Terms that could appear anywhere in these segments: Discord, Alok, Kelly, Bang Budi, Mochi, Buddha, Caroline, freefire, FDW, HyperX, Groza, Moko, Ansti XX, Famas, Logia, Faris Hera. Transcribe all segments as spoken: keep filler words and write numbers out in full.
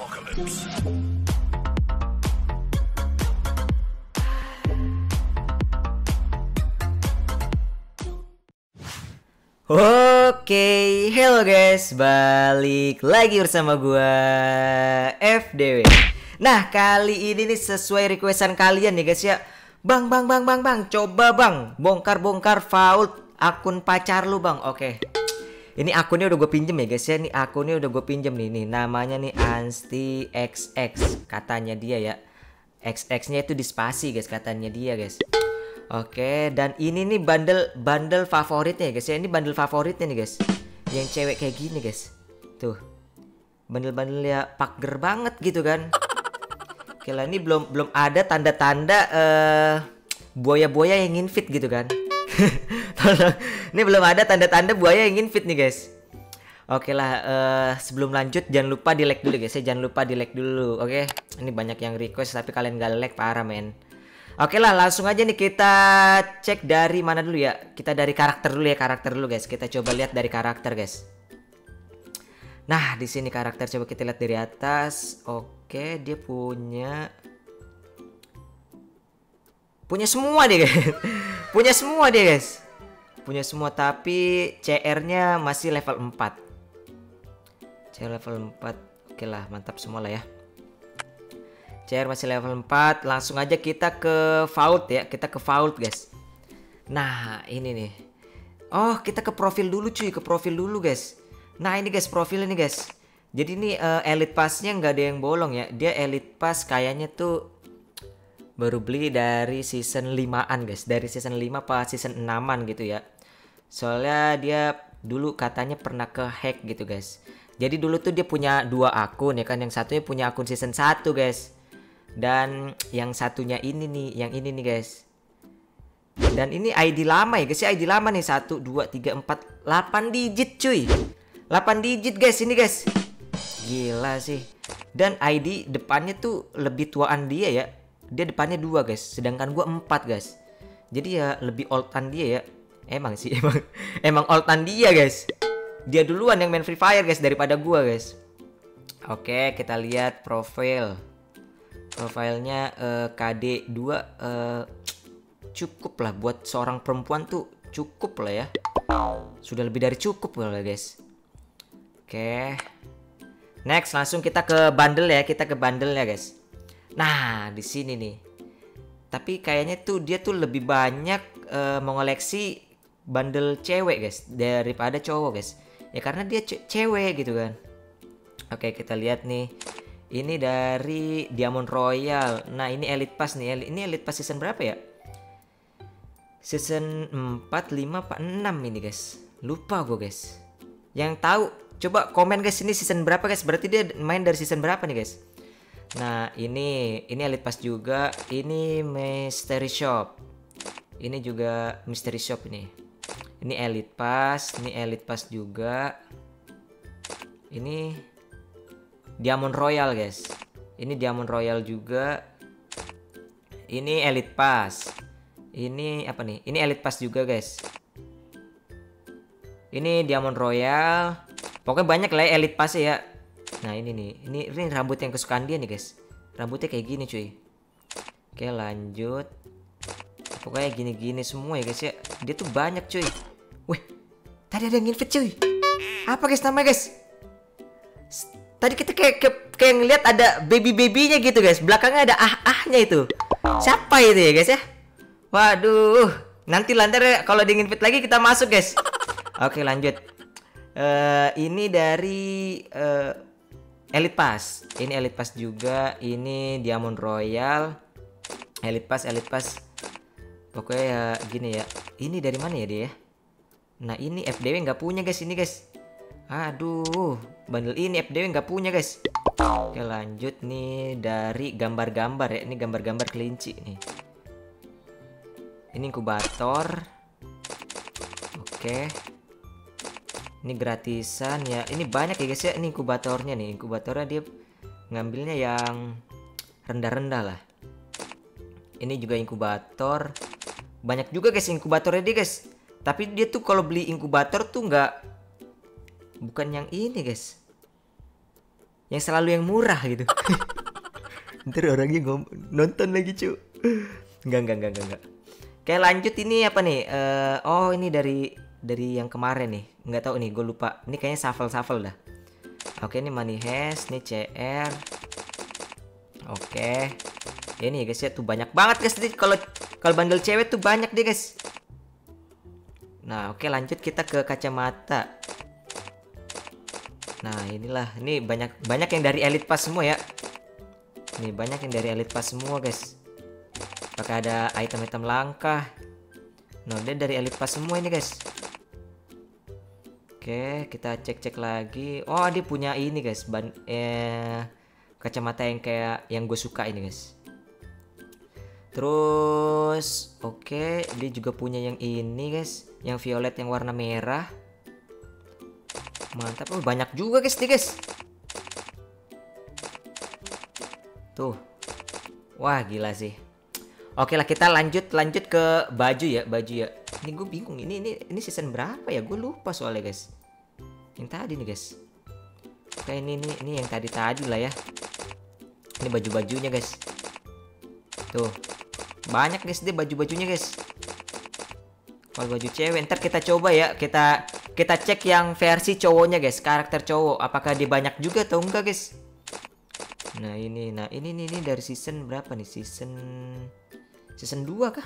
Apocalypse. Oke, hello guys, balik lagi bersama gua F D W. Nah, kali ini nih sesuai requestan kalian ya guys ya. Bang, bang, bang, bang, bang, coba bang, bongkar-bongkar fault akun pacar lu bang. Oke. Ini akunnya udah gue pinjem ya guys ya. Ini akunnya udah gue pinjem nih. Nih namanya nih Ansti X X. Katanya dia ya, X X-nya itu di spasi guys, katanya dia guys. Oke, dan ini nih bundle bundle favoritnya ya guys ya. Ini bundle favoritnya nih guys, yang cewek kayak gini guys. Tuh, bundle-bundle ya pager banget gitu kan. Oke lah, ini belum belum ada tanda-tanda uh, buaya-buaya yang invite gitu kan. Ini belum ada tanda-tanda buaya yang invite nih guys. Oke lah, uh, sebelum lanjut jangan lupa di like dulu guys ya. Jangan lupa di like dulu, oke okay? Ini banyak yang request tapi kalian gak like, parah men. Oke lah, langsung aja nih kita cek dari mana dulu ya. Kita dari karakter dulu ya, karakter dulu guys. Kita coba lihat dari karakter guys. Nah di sini karakter, coba kita lihat dari atas. Oke, dia punya Punya semua deh guys. Punya semua deh guys. Punya semua, tapi C R-nya masih level empat. C R level empat. Oke lah, mantap semua lah ya. C R masih level empat. Langsung aja kita ke vault ya. Kita ke vault guys. Nah ini nih. Oh, kita ke profil dulu cuy. Ke profil dulu guys. Nah ini guys, profil ini guys. Jadi ini uh, elite passnya nggak ada yang bolong ya. Dia elite pass kayaknya tuh baru beli dari season lima-an guys. Dari season lima apa season enam-an gitu ya. Soalnya dia dulu katanya pernah ke hack gitu guys. Jadi dulu tuh dia punya dua akun ya kan. Yang satunya punya akun season satu guys. Dan yang satunya ini nih. Yang ini nih guys. Dan ini I D lama ya guys. I D lama nih. satu, dua, tiga, empat, delapan digit cuy. delapan digit guys ini guys. Gila sih. Dan I D depannya tuh lebih tuaan dia ya. Dia depannya dua guys, sedangkan gua empat guys. Jadi ya lebih oldan dia ya. Emang sih emang emang oldan dia guys. Dia duluan yang main Free Fire guys daripada gua guys. Oke, kita lihat profil. Profilnya uh, K D dua uh, cukup lah buat seorang perempuan tuh, cukup lah ya. Sudah lebih dari cukup lah guys. Oke. Next, langsung kita ke bundle ya, kita ke bundle ya guys. Nah di sini nih, tapi kayaknya tuh dia tuh lebih banyak uh, mengoleksi bundle cewek guys daripada cowok guys. Ya karena dia ce cewek gitu kan. Oke, kita lihat nih, ini dari Diamond Royal. Nah ini Elite Pass nih. Elite, ini Elite Pass season berapa ya? Season empat, lima, empat, enam ini guys. Lupa gue guys. Yang tahu coba komen guys, ini season berapa guys. Berarti dia main dari season berapa nih guys. Nah ini ini Elite Pass juga. Ini Mystery Shop. Ini juga Mystery Shop nih. Ini Elite Pass. Ini Elite Pass juga. Ini Diamond Royal guys. Ini Diamond Royal juga. Ini Elite Pass. Ini apa nih? Ini Elite Pass juga guys. Ini Diamond Royal. Pokoknya banyak lah Elite Pass ya. Nah ini nih, ini, ini rambut yang kesukaan dia nih guys. Rambutnya kayak gini cuy. Oke lanjut. Pokoknya gini-gini semua ya guys ya. Dia tuh banyak cuy. Wih, tadi ada yang invite cuy. Apa guys namanya guys? Tadi kita kayak kayak, kayak ngeliat ada baby-babynya gitu guys. Belakangnya ada ah-ahnya itu. Siapa itu ya guys ya? Waduh. Nanti lantar kalau di invite lagi kita masuk guys. Oke lanjut. uh, Ini dari uh, Elite Pass. Ini Elite Pass juga. Ini Diamond Royal. Elite Pass, Elite Pass. Pokoknya ya gini ya. Ini dari mana ya dia? Nah ini F D W nggak punya guys ini guys. Aduh, bundle ini F D W nggak punya guys. Oke lanjut nih, dari gambar-gambar ya. Ini gambar-gambar kelinci nih. Ini inkubator. Oke. Ini gratisan ya. Ini banyak ya guys ya. Ini inkubatornya nih. Inkubatornya dia ngambilnya yang rendah-rendah lah. Ini juga inkubator. Banyak juga guys inkubatornya dia guys. Tapi dia tuh kalau beli inkubator tuh nggak, bukan yang ini guys. yang selalu yang murah gitu. Ntar orangnya ngom- nonton lagi cu. Enggak, enggak, enggak, enggak. Oke lanjut, ini apa nih? Uh, oh ini dari dari yang kemarin nih. Nggak tahu nih, gue lupa. Ini kayaknya shuffle-shuffle dah. Oke ini money hash, ini C R. Oke. Ya, ini guys ya tuh banyak banget guys. Kalau kalau bandel cewek tuh banyak deh guys. Nah oke lanjut kita ke kacamata. Nah inilah, ini banyak banyak yang dari elite pass semua ya. Ini banyak yang dari elite pass semua guys. Apakah ada item-item langka? Nah, dia dari elite pass semua ini guys. Oke, kita cek-cek lagi. Oh, dia punya ini guys, ban eh, kacamata yang kayak yang gue suka ini guys. Terus, oke, dia juga punya yang ini guys, yang violet yang warna merah. Mantap, oh, banyak juga guys nih guys. Tuh, wah gila sih. Oke lah kita lanjut lanjut ke baju ya baju ya. Ini gue bingung ini ini ini season berapa ya, gue lupa soalnya guys. Yang tadi nih guys. Oke ini ini ini yang tadi tadi lah ya. Ini baju bajunya guys. Tuh banyak guys deh baju bajunya guys. Kalau baju cewek ntar kita coba ya, kita kita cek yang versi cowoknya guys, karakter cowok apakah dia banyak juga atau enggak guys. Nah ini nah ini ini, ini dari season berapa nih, season Season dua kah?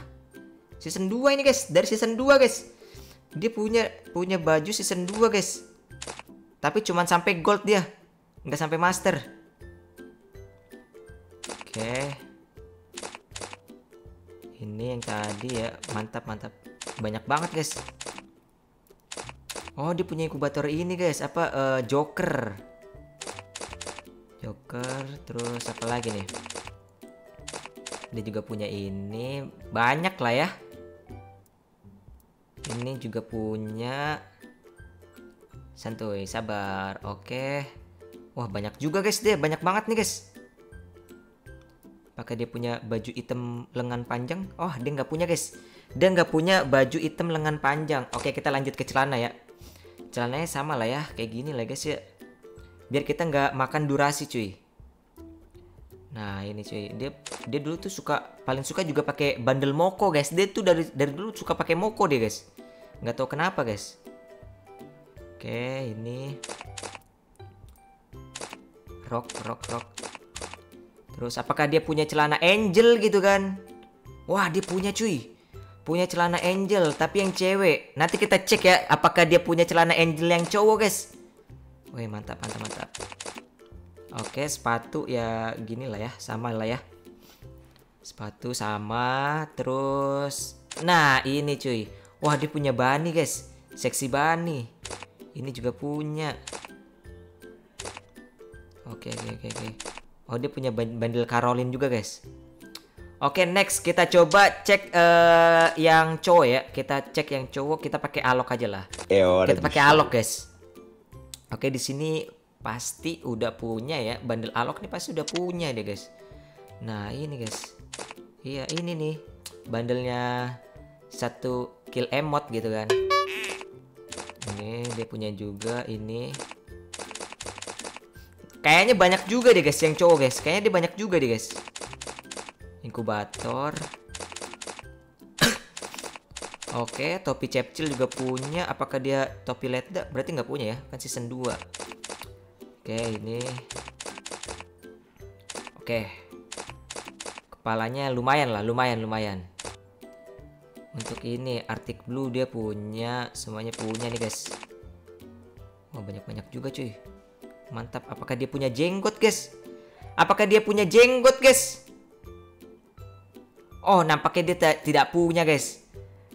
Season dua ini guys. Dari season dua guys. Dia punya punya baju season dua guys. Tapi cuman sampai gold dia. Nggak sampai master. Oke. Ini yang tadi ya. Mantap mantap. Banyak banget guys. Oh dia punya inkubator ini guys. Apa uh, Joker. Joker. Terus apa lagi nih? Dia juga punya ini, banyak lah ya. Ini juga punya. Santuy, sabar. Oke. Wah, banyak juga guys deh, banyak banget nih guys. Pakai dia punya baju hitam lengan panjang. Oh, dia nggak punya guys. Dia nggak punya baju hitam lengan panjang. Oke, kita lanjut ke celana ya. Celananya sama lah ya, kayak gini lah guys ya. Biar kita nggak makan durasi cuy. Nah ini cuy, dia dia dulu tuh suka paling suka juga pakai bandel Moko guys. Dia tuh dari dari dulu suka pakai Moko dia guys. Nggak tahu kenapa guys. Oke ini rock rock rock. Terus apakah dia punya celana angel gitu kan? Wah dia punya cuy, punya celana angel tapi yang cewek. Nanti kita cek ya apakah dia punya celana angel yang cowok guys. Wih mantap mantap mantap. Oke sepatu ya gini lah ya, sama lah ya. Sepatu sama. Terus nah ini cuy, wah dia punya bunny guys. Seksi bunny. Ini juga punya. Oke oke oke, oke. Oh dia punya bandel Caroline juga guys. Oke next kita coba cek uh, yang cowok ya. Kita cek yang cowok, kita pakai alok aja lah. Kita pakai alok guys. Oke di sini pasti udah punya ya, bandel alok nih pasti udah punya deh guys. Nah ini guys, iya ini nih bandelnya satu kill emot gitu kan. Ini dia punya juga ini. Kayaknya banyak juga deh guys yang cowok guys. Kayaknya dia banyak juga deh guys. Inkubator. Oke topi cepcil juga punya. Apakah dia topi letda? Berarti nggak punya ya, kan season dua. Oke ini. Oke. Kepalanya lumayan lah, lumayan lumayan. Untuk ini Arctic Blue dia punya, semuanya punya nih guys. Wah, banyak-banyak juga cuy. Mantap. Apakah dia punya jenggot guys? Apakah dia punya jenggot guys? Oh, nampaknya dia tidak punya guys.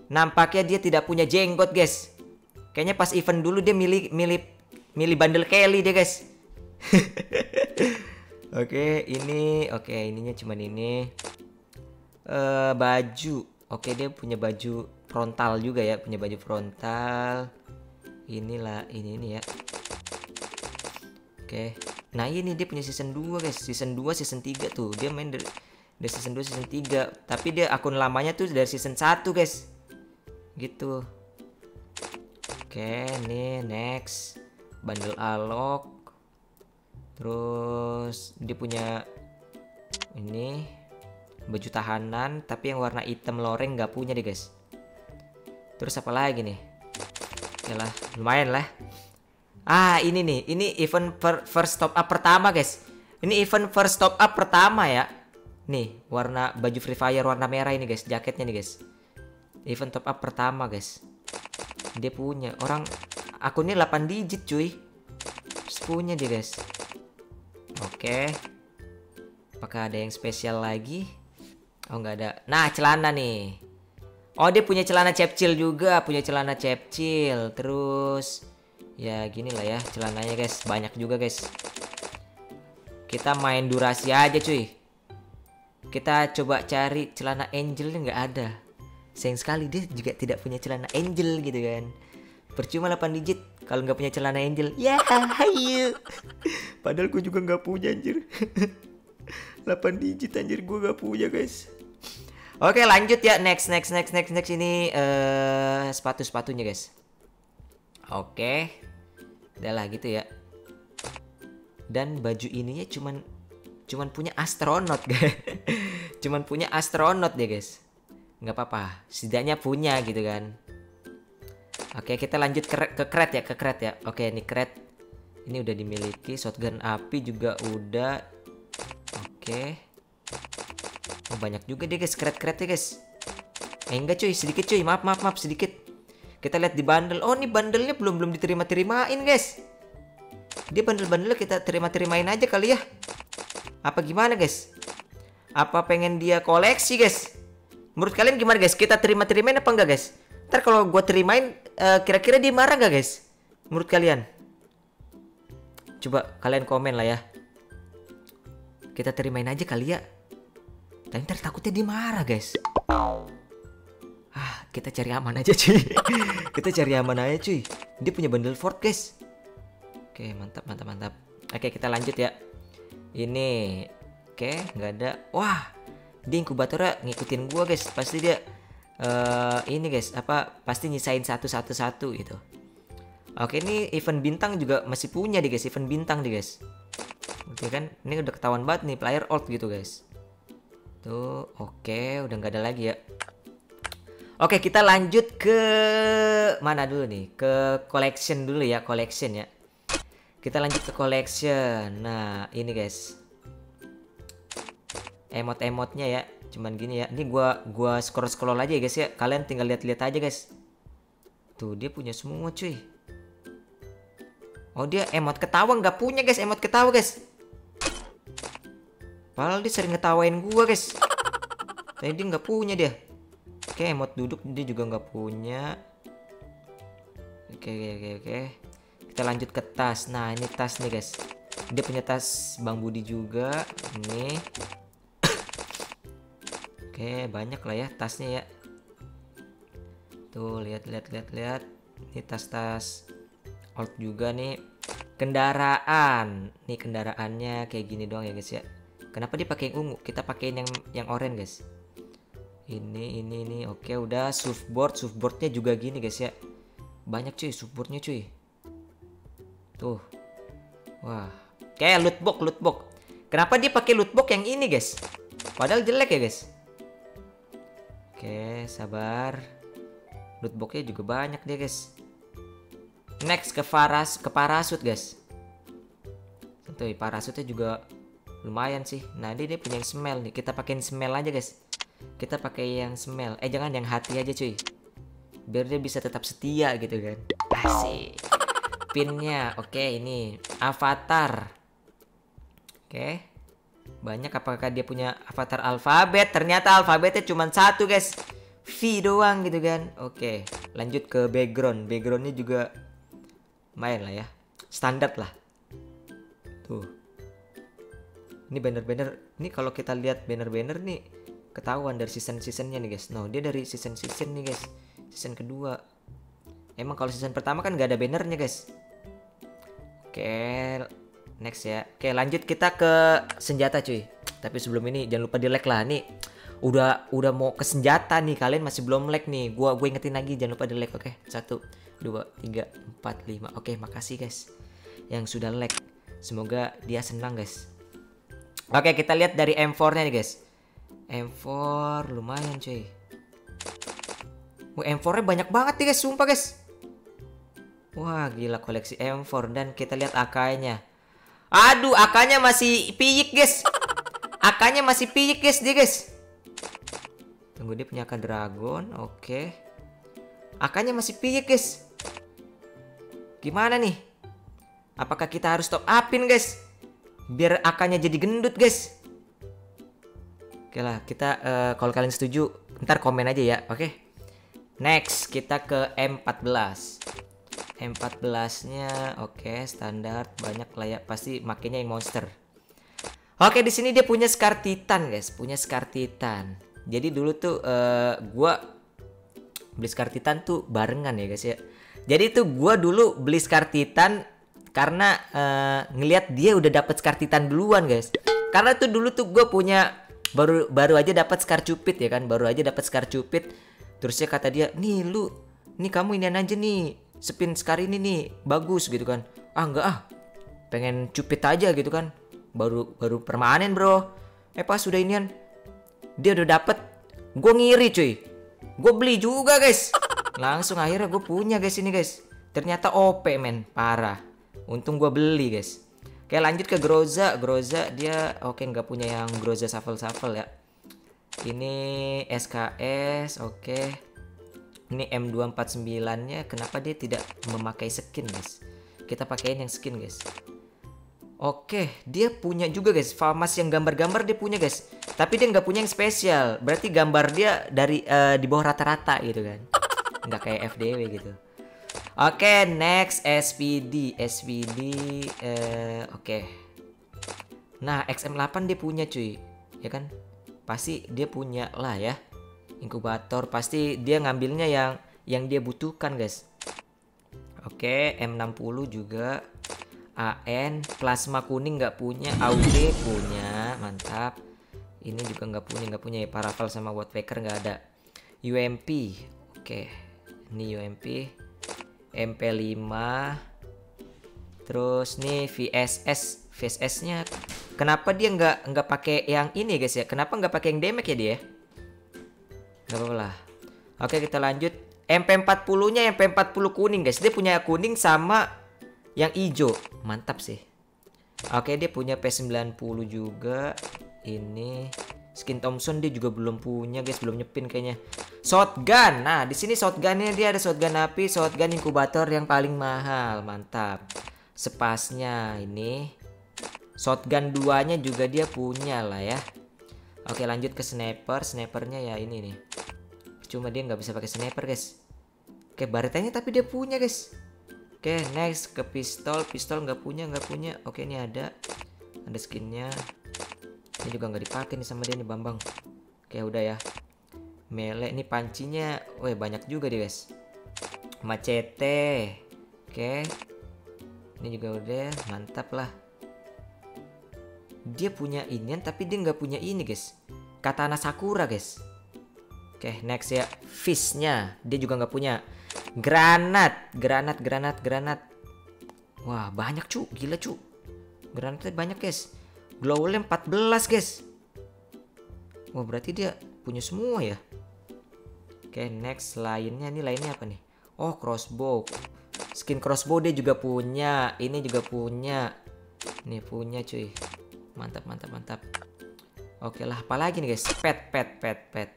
Nampaknya dia tidak punya jenggot guys. Kayaknya pas event dulu dia milih milih milih bandel Kelly dia guys. Oke, ini oke, ininya cuman ini uh, baju. Oke, dia punya baju frontal juga ya, punya baju frontal. Inilah ini ini ya. Oke. Nah, ini dia punya season dua guys. Season dua, season tiga tuh. Dia main dari, dari season dua, season tiga. Tapi dia akun lamanya tuh dari season satu guys. Gitu. Oke, nih next bandel alok. Terus dia punya ini baju tahanan, tapi yang warna hitam loreng nggak punya deh guys. Terus apa lagi nih? Yalah, lumayan lah. Ah ini nih, ini event per, first top up pertama guys. Ini event first top up pertama ya. Nih warna baju Free Fire warna merah ini guys, jaketnya nih guys. Event top up pertama guys. Dia punya orang, aku ini delapan digit cuy. Punya dia guys. Oke. Apakah ada yang spesial lagi? Oh nggak ada. Nah celana nih. Oh dia punya celana cepcil juga, punya celana cepcil. Terus. Ya gini lah ya celananya guys, banyak juga guys. Kita main durasi aja cuy. Kita coba cari celana angel, nggak ada. Sayang sekali dia juga tidak punya celana angel gitu kan. Percuma delapan digit kalau nggak punya celana angel. Ya hayu. Padahal gue juga nggak punya anjir. delapan digit anjir gue nggak punya guys. Oke lanjut ya, next next next next next ini uh, sepatu-sepatunya guys. Oke, udah lah gitu ya. Dan baju ininya cuman cuman punya astronot guys. Cuman punya astronot ya guys. Nggak apa-apa, setidaknya punya gitu kan. Oke, kita lanjut ke, ke crate ya, ke crate ya. Oke, ini crate. Ini udah dimiliki, shotgun api juga udah. Oke. Oh, banyak juga deh guys, crate-crate ya guys. Eh enggak cuy, sedikit cuy. Maaf, maaf, maaf, sedikit. Kita lihat di bundle. Oh, nih bundlenya belum belum diterima-terimain, guys. Dia bundle-bundle kita terima-terimain aja kali ya. Apa gimana, guys? Apa pengen dia koleksi, guys? Menurut kalian gimana, guys? Kita terima-terimain apa enggak, guys? Ntar kalau gue terimain, kira-kira uh, dia marah nggak, guys? Menurut kalian? Coba kalian komen lah ya. Kita terimain aja kali ya. Tapi ntar takutnya dia marah, guys. Ah, kita cari aman aja cuy. Kita cari aman aja cuy. Dia punya bundle Ford guys. Oke mantap mantap mantap. Oke kita lanjut ya. Ini oke nggak ada. Wah dia inkubatornya ngikutin gua guys. Pasti dia uh, ini guys apa pasti nyisain satu satu satu gitu. Oke ini event bintang juga masih punya deh guys. Event bintang deh guys. Oke kan ini udah ketahuan banget nih player old gitu guys. Tuh oke udah nggak ada lagi ya. Oke kita lanjut ke mana dulu nih, ke collection dulu ya, collection ya. Kita lanjut ke collection. Nah ini guys, emot-emotnya ya, cuman gini ya. Ini gua gua scroll-scroll aja ya guys ya. Kalian tinggal lihat-lihat aja guys. Tuh dia punya semua cuy. Oh dia emot ketawa nggak punya guys, emot ketawa guys. Padahal dia sering ngetawain gua guys. Tapi dia nggak punya dia. Oke okay, emot duduk dia juga nggak punya. Oke okay, oke okay, oke okay. Kita lanjut ke tas. Nah ini tas nih guys. Dia punya tas Bang Budi juga. Ini. Oke okay, banyak lah ya tasnya ya. Tuh lihat lihat lihat lihat. Ini tas-tas old juga nih. Kendaraan. Nih kendaraannya kayak gini doang ya guys ya. Kenapa dia pakai yang ungu? Kita pakein yang yang oranye guys. Ini, ini, ini. Oke, udah surfboard. Surfboardnya juga gini guys ya. Banyak cuy, surfboardnya cuy. Tuh. Wah. Kayak loot box, loot box. Kenapa dia pakai loot box yang ini guys? Padahal jelek ya guys. Oke, sabar. Loot boxnya juga banyak dia guys. Next ke paras, ke parasut guys. Tentu parasutnya juga lumayan sih. Nah, dia, dia punya yang smell nih. Kita pakein smell aja guys. Kita pakai yang smell. Eh jangan yang hati aja cuy. Biar dia bisa tetap setia gitu kan. Asik. Pinnya oke okay, ini avatar. Oke okay. Banyak. Apakah dia punya avatar alfabet? Ternyata alfabetnya cuma satu guys, V doang gitu kan. Oke okay. Lanjut ke background. Backgroundnya juga main lah ya. Standar lah. Tuh. Ini banner-banner. Ini kalau kita lihat banner-banner nih ketahuan dari season-seasonnya nih guys. No dia dari season-season nih guys. Season kedua. Emang kalau season pertama kan gak ada bannernya guys. Oke next ya. Oke lanjut kita ke senjata cuy. Tapi sebelum ini jangan lupa di like lah. Nih udah udah mau ke senjata nih. Kalian masih belum like nih. Gua gue ingetin lagi jangan lupa di like. Oke satu dua tiga empat lima. Oke makasih guys yang sudah like. Semoga dia senang, guys. Oke, kita lihat dari M empat-nya nih, guys. M empat lumayan, cuy. Oh, M empat-nya banyak banget nih, guys. Sumpah, guys. Wah, gila koleksi M empat. Dan kita lihat A K-nya. Aduh, A K-nya masih piyik, guys. A K-nya masih piyik, guys, dia, guys. Tunggu, dia punya A K Dragon. Oke. A K-nya masih piyik, guys. Gimana nih? Apakah kita harus top upin, guys? Biar A K-nya jadi gendut, guys. Oke lah, kita uh, kalau kalian setuju, ntar komen aja ya, oke? Okay? Next, kita ke M empat belas. M empat belas-nya oke, okay, standar, banyak layak, pasti makainya yang monster. Oke, okay, di sini dia punya Scar Titan, guys, punya Scar Titan. Jadi dulu tuh uh, gua beli Scar Titan tuh barengan ya, guys ya. Jadi tuh gua dulu beli Scar Titan karena uh, ngelihat dia udah dapat Scar Titan duluan, guys. Karena tuh dulu tuh gua punya baru baru aja dapat Scar Cupid ya kan, baru aja dapat Scar Cupid. Terusnya kata dia, nih lu, nih kamu ini aja nih, spin Scar ini nih bagus gitu kan. Ah enggak ah, pengen Cupid aja gitu kan. Baru baru permanen bro. Eh pas sudah inian, dia udah dapet. Gue ngiri cuy. Gue beli juga guys. Langsung akhirnya gue punya guys ini guys. Ternyata O P men, parah. Untung gue beli guys. Oke lanjut ke Groza. Groza dia oke nggak punya yang Groza shuffle-shuffle ya. Ini S K S oke. Ini M dua empat sembilan nya kenapa dia tidak memakai skin guys. Kita pakaiin yang skin guys. Oke dia punya juga guys. Famas yang gambar-gambar dia punya guys. Tapi dia nggak punya yang spesial. Berarti gambar dia dari uh, di bawah rata-rata gitu kan. Nggak kayak F D W gitu. Oke, okay, next S P D, S P D, uh, oke. Okay. Nah, X M delapan dia punya cuy, ya kan? Pasti dia punya lah ya. Inkubator pasti dia ngambilnya yang yang dia butuhkan guys. Oke, okay, M enam puluh juga, A N, plasma kuning nggak punya, A U D punya, mantap. Ini juga nggak punya, nggak punya ya. Parafal sama Wattpacker nggak ada. U M P, oke, okay. Ini U M P. M P lima. Terus nih V S S, V S S-nya kenapa dia nggak nggak pakai yang ini guys ya? Kenapa nggak pakai yang damage ya dia? Nggak apa-apa lah. Oke kita lanjut. M P empat puluh-nya M P empat puluh kuning guys. Dia punya kuning sama yang hijau. Mantap sih. Oke dia punya P sembilan puluh juga. Ini skin Thompson dia juga belum punya guys, belum nyepin kayaknya. Shotgun. Nah, di sini shotgunnya dia ada shotgun api, shotgun inkubator yang paling mahal. Mantap. Sepasnya ini. Shotgun duanya juga dia punya lah ya. Oke, lanjut ke sniper. Snipernya ya ini nih. Cuma dia nggak bisa pakai sniper, guys. Oke, baretanya tapi dia punya, guys. Oke, next ke pistol. Pistol nggak punya, nggak punya. Oke, ini ada. Ada skinnya. Ini juga nggak dipakai nih sama dia nih Bambang. Oke udah ya. Mele ini pancinya, weh banyak juga deh guys. Macete, oke. Ini juga udah mantap lah. Dia punya inian tapi dia nggak punya ini guys. Katana Sakura guys. Oke next ya fishnya dia juga nggak punya. Granat, granat, granat, granat. Wah banyak cu, gila cu. Granatnya banyak guys. Glowlamp empat belas guys. Wah berarti dia punya semua ya. Oke next lainnya. Ini lainnya apa nih? Oh crossbow. Skin crossbow dia juga punya. Ini juga punya. Nih punya cuy. Mantap mantap mantap. Oke lah apalagi nih guys. Pet pet pet pet.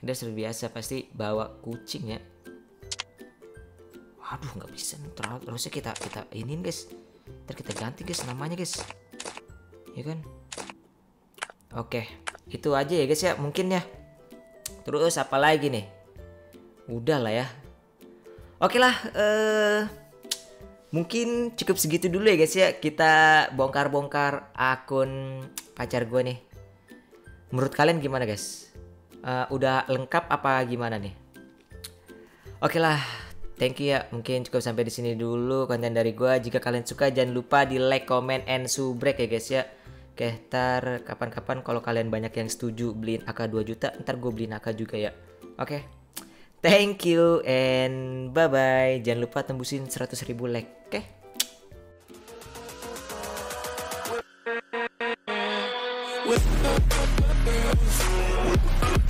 Dia sudah biasa pasti bawa kucing ya. Waduh nggak bisa nih. Terusnya kita kita iniin guys. Ntar kita ganti guys namanya guys. Ya kan. Oke itu aja ya guys ya mungkin ya. Terus apa lagi nih. Udah lah ya. Oke lah uh, mungkin cukup segitu dulu ya guys ya. Kita bongkar-bongkar akun pacar gue nih. Menurut kalian gimana guys? uh, Udah lengkap apa gimana nih? Oke lah. Thank you ya. Mungkin cukup sampai di sini dulu konten dari gua. Jika kalian suka jangan lupa di like, comment, and subrek ya guys ya. Oke, ntar kapan-kapan kalau kalian banyak yang setuju beliin A K dua juta, ntar gue beliin A K juga ya. Oke. Thank you and bye-bye. Jangan lupa tembusin seratus ribu like. Oke. with